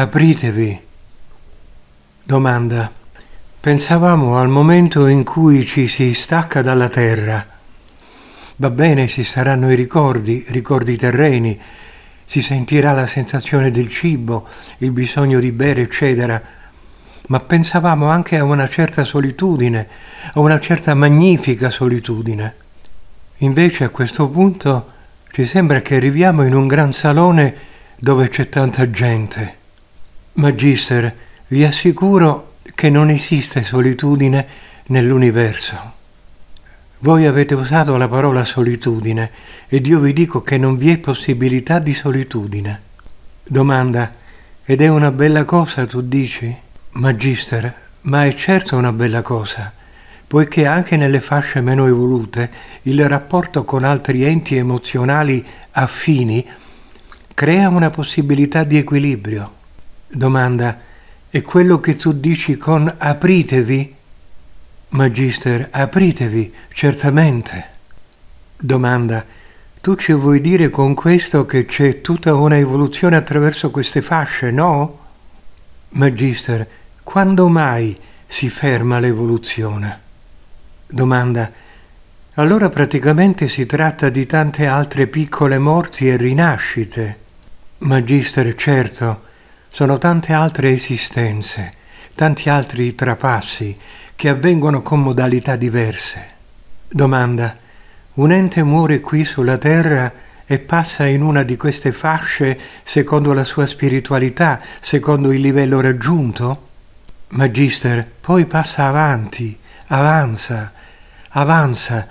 apritevi. Domanda. Pensavamo al momento in cui ci si stacca dalla terra. Va bene, ci saranno i ricordi, ricordi terreni, si sentirà la sensazione del cibo, il bisogno di bere, eccetera, ma pensavamo anche a una certa solitudine, a una certa magnifica solitudine. Invece a questo punto ci sembra che arriviamo in un gran salone dove c'è tanta gente. Magister, vi assicuro che non esiste solitudine nell'universo. Voi avete usato la parola solitudine ed io vi dico che non vi è possibilità di solitudine. Domanda. Ed è una bella cosa, tu dici? Magister, ma è certo una bella cosa, poiché anche nelle fasce meno evolute il rapporto con altri enti emozionali affini crea una possibilità di equilibrio. Domanda. E quello che tu dici con apritevi? Magister, apritevi, certamente. Domanda. Tu ci vuoi dire con questo che c'è tutta una evoluzione attraverso queste fasce, no? Magister, quando mai si ferma l'evoluzione? Domanda. Allora praticamente si tratta di tante altre piccole morti e rinascite. Magister, certo, sono tante altre esistenze, tanti altri trapassi, che avvengono con modalità diverse. Domanda. Un ente muore qui sulla Terra e passa in una di queste fasce secondo la sua spiritualità, secondo il livello raggiunto? Magister, poi passa avanti, avanza, avanza,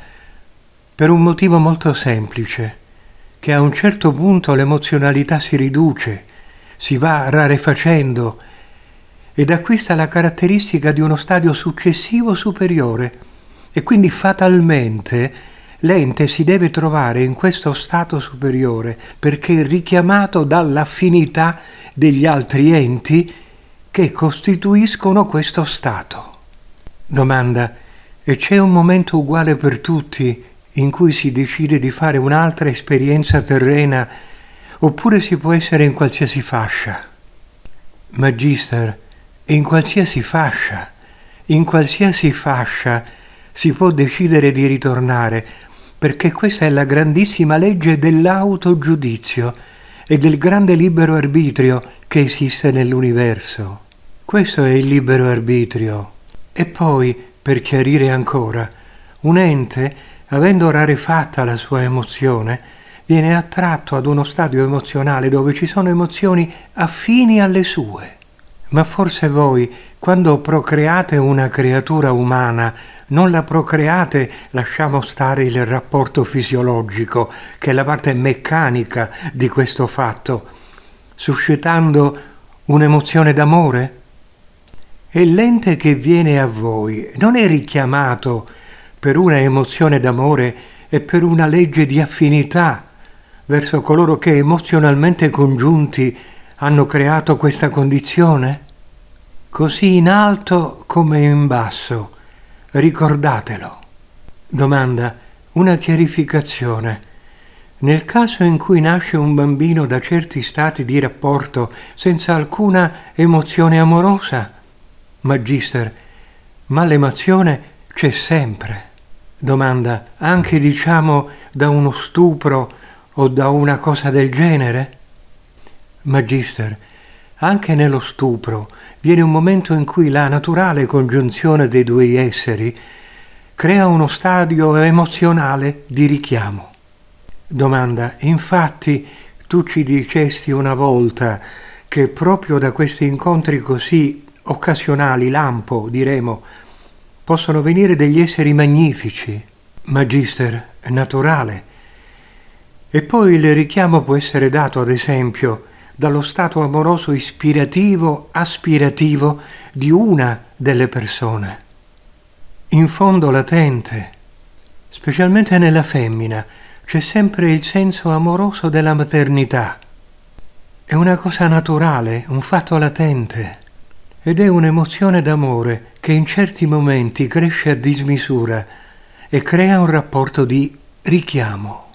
per un motivo molto semplice, che a un certo punto l'emozionalità si riduce, si va rarefacendo, ed acquista la caratteristica di uno stadio successivo superiore e quindi fatalmente l'ente si deve trovare in questo stato superiore perché richiamato dall'affinità degli altri enti che costituiscono questo stato. Domanda. E c'è un momento uguale per tutti in cui si decide di fare un'altra esperienza terrena oppure si può essere in qualsiasi fascia? Magister, in qualsiasi fascia, si può decidere di ritornare, perché questa è la grandissima legge dell'autogiudizio e del grande libero arbitrio che esiste nell'universo. Questo è il libero arbitrio. E poi, per chiarire ancora, un ente, avendo rarefatta la sua emozione, viene attratto ad uno stadio emozionale dove ci sono emozioni affini alle sue. Ma forse voi, quando procreate una creatura umana, non la procreate, lasciamo stare il rapporto fisiologico, che è la parte meccanica di questo fatto, suscitando un'emozione d'amore? E l'ente che viene a voi non è richiamato per una emozione d'amore e per una legge di affinità verso coloro che emozionalmente congiunti hanno creato questa condizione? Così in alto come in basso, ricordatelo. Domanda. Una chiarificazione. Nel caso in cui nasce un bambino da certi stati di rapporto senza alcuna emozione amorosa? Magister, ma l'emozione c'è sempre. Domanda. Anche diciamo da uno stupro o da una cosa del genere? Magister, anche nello stupro viene un momento in cui la naturale congiunzione dei due esseri crea uno stadio emozionale di richiamo. Domanda. Infatti tu ci dicesti una volta che proprio da questi incontri così occasionali, lampo diremo, possono venire degli esseri magnifici. Magister, naturale. E poi il richiamo può essere dato, ad esempio, dallo stato amoroso ispirativo, aspirativo di una delle persone. In fondo latente, specialmente nella femmina, c'è sempre il senso amoroso della maternità. È una cosa naturale, un fatto latente, ed è un'emozione d'amore che in certi momenti cresce a dismisura e crea un rapporto di richiamo.